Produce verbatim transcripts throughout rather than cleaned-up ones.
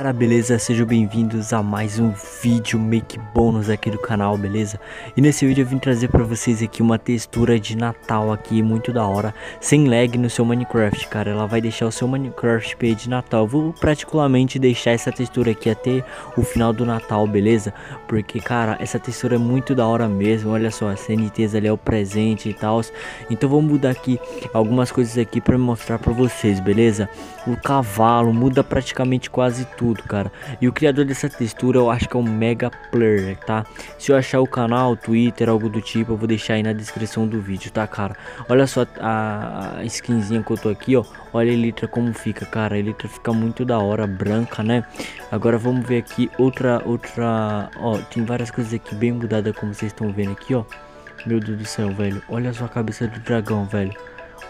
Cara, beleza? Sejam bem-vindos a mais um vídeo make bônus aqui do canal, beleza? E nesse vídeo eu vim trazer pra vocês aqui uma textura de Natal aqui, muito da hora, sem lag no seu Minecraft, cara. Ela vai deixar o seu Minecraft P de Natal. Eu vou praticamente deixar essa textura aqui até o final do Natal, beleza? Porque, cara, essa textura é muito da hora mesmo, olha só, as C N Ts ali é o presente e tal. Então vamos mudar aqui algumas coisas aqui pra mostrar pra vocês, beleza? O cavalo muda praticamente quase tudo, cara. E o criador dessa textura eu acho que é o Mega Player, tá? Se eu achar o canal, Twitter, algo do tipo, eu vou deixar aí na descrição do vídeo, tá, cara? Olha só a skinzinha que eu tô aqui, ó. Olha a elytra como fica, cara. A elytra fica muito da hora, branca, né? Agora vamos ver aqui outra, outra... Ó, tem várias coisas aqui bem mudadas, como vocês estão vendo aqui, ó. Meu Deus do céu, velho. Olha só a cabeça do dragão, velho.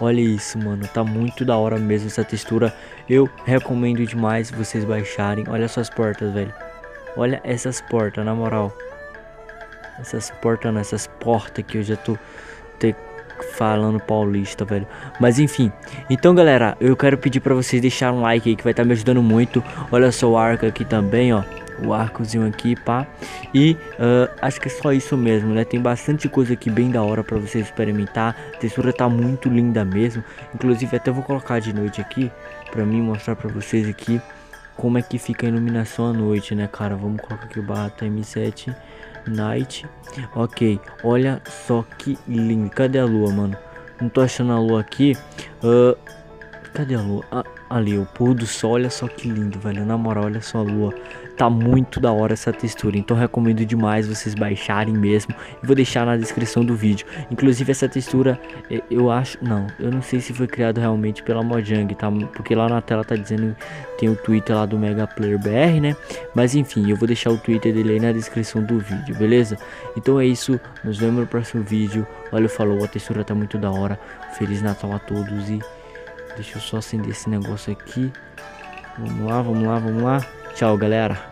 Olha isso, mano, tá muito da hora mesmo essa textura, eu recomendo demais vocês baixarem. Olha essas portas, velho, olha essas portas, na moral. Essas portas, não, essas portas que eu já tô te... falando paulista, velho. Mas enfim, então galera, eu quero pedir pra vocês deixarem um like aí que vai estar me ajudando muito. Olha só o arco aqui também, ó. O arcozinho aqui, pá. E uh, acho que é só isso mesmo, né? Tem bastante coisa aqui bem da hora pra você experimentar. A textura tá muito linda mesmo. Inclusive até vou colocar de noite aqui pra mim mostrar pra vocês aqui como é que fica a iluminação à noite, né, cara? Vamos colocar aqui o barra time sete night. Ok, olha só que lindo. Cadê a lua, mano? Não tô achando a lua aqui. uh, Cadê a lua? Ah, ali, o pôr do sol, olha só que lindo, velho. Na moral, olha só a lua. Tá muito da hora essa textura, então recomendo demais vocês baixarem mesmo. Eu vou deixar na descrição do vídeo. Inclusive essa textura, eu acho, não, eu não sei se foi criado realmente pela Mojang, tá? Porque lá na tela tá dizendo, tem o Twitter lá do Mega Player B R, né? Mas enfim, eu vou deixar o Twitter dele aí na descrição do vídeo, beleza? Então é isso, nos vemos no próximo vídeo. Olha, falou, a textura tá muito da hora. Feliz Natal a todos e deixa eu só acender esse negócio aqui. Vamos lá, vamos lá, vamos lá. Tchau, galera.